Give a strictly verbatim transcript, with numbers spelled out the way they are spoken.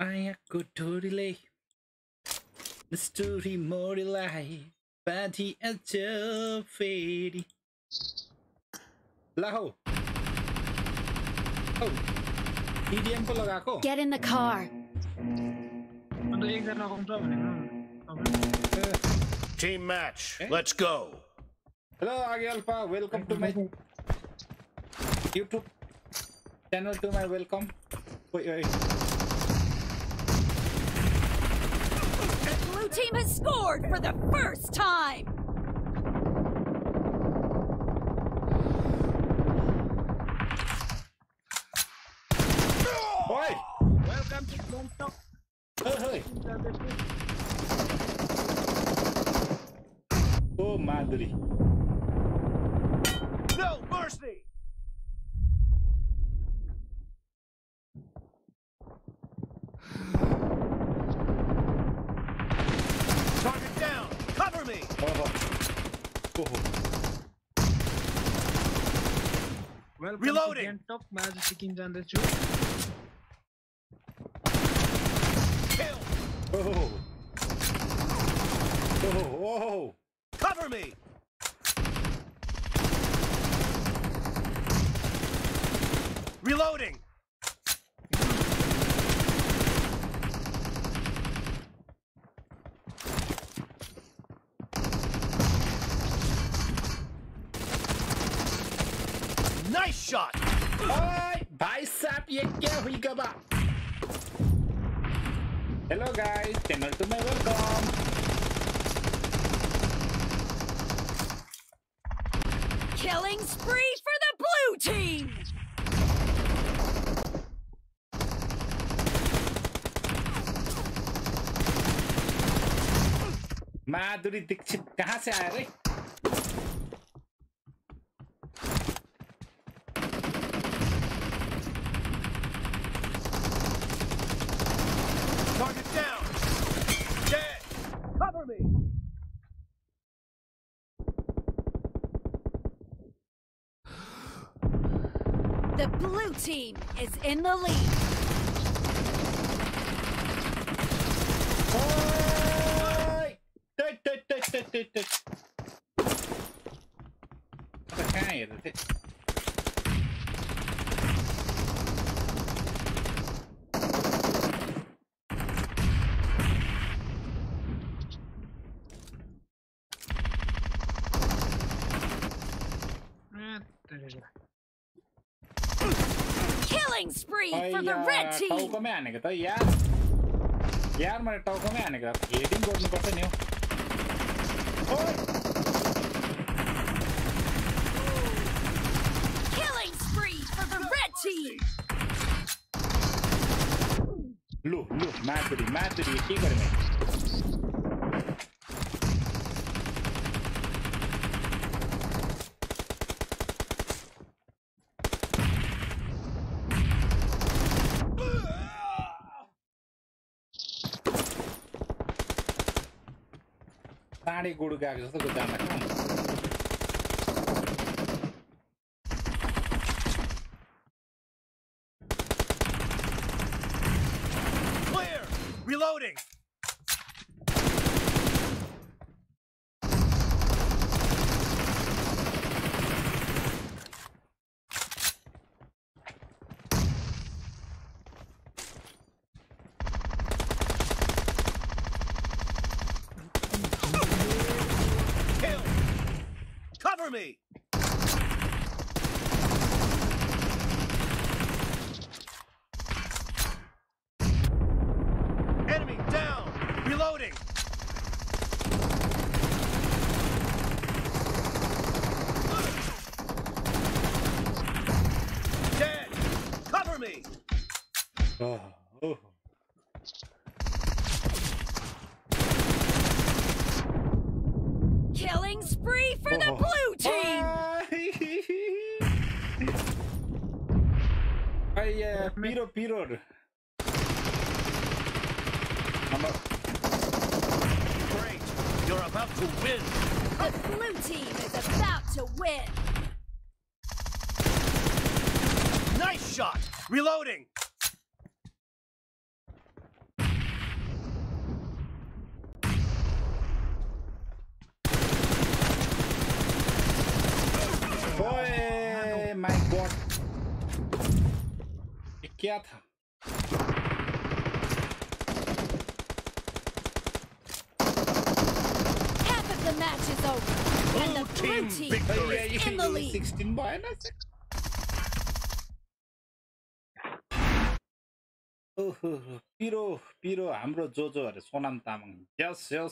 Ayakotorile Story Morilai Badi Acho Fedi Laho. Oh, E D M ko laga ko. Get in the car. Team match. Eh? Let's go. Hello, Agi Alpha. Welcome to my YouTube channel. To my welcome. Wait, wait. The blue team has scored for the first time. Boy, welcome to Domtok. Hey, hey. Oh, Madri. No mercy. Target down. Cover me. Oh. Oh. Well, reloading. Top magic down the tube. Kill. Oh. Oh. Oh. Cover me. Reloading! Nice shot! Oi! Bicep, ye kya hui gaba? Hello guys, channel to my welcome! Killing spree for the blue team! Madhuri Dixit कहां से आया रे? Target down. Dead. Cover me. The blue team is in the lead. Oh. Killing spree for the red team. Killing spree for the red team. Look, look, Maturi, Maturi, he got me. Good guy, just a good damn clear. Reloading. Me. Enemy down. Reloading. Dead. Cover me. Oh. Oh. Killing spree for oh. the blue. Yeah, Piro, Piro. Great, you're about to win. The blue team is about to win. Nice shot. Reloading. My God, क्या था? Half of the match is over, and the blue team is in the lead. sixteen by six. Piro, Piro, Amro Jojo, Sonam Tamang. Yes, yes.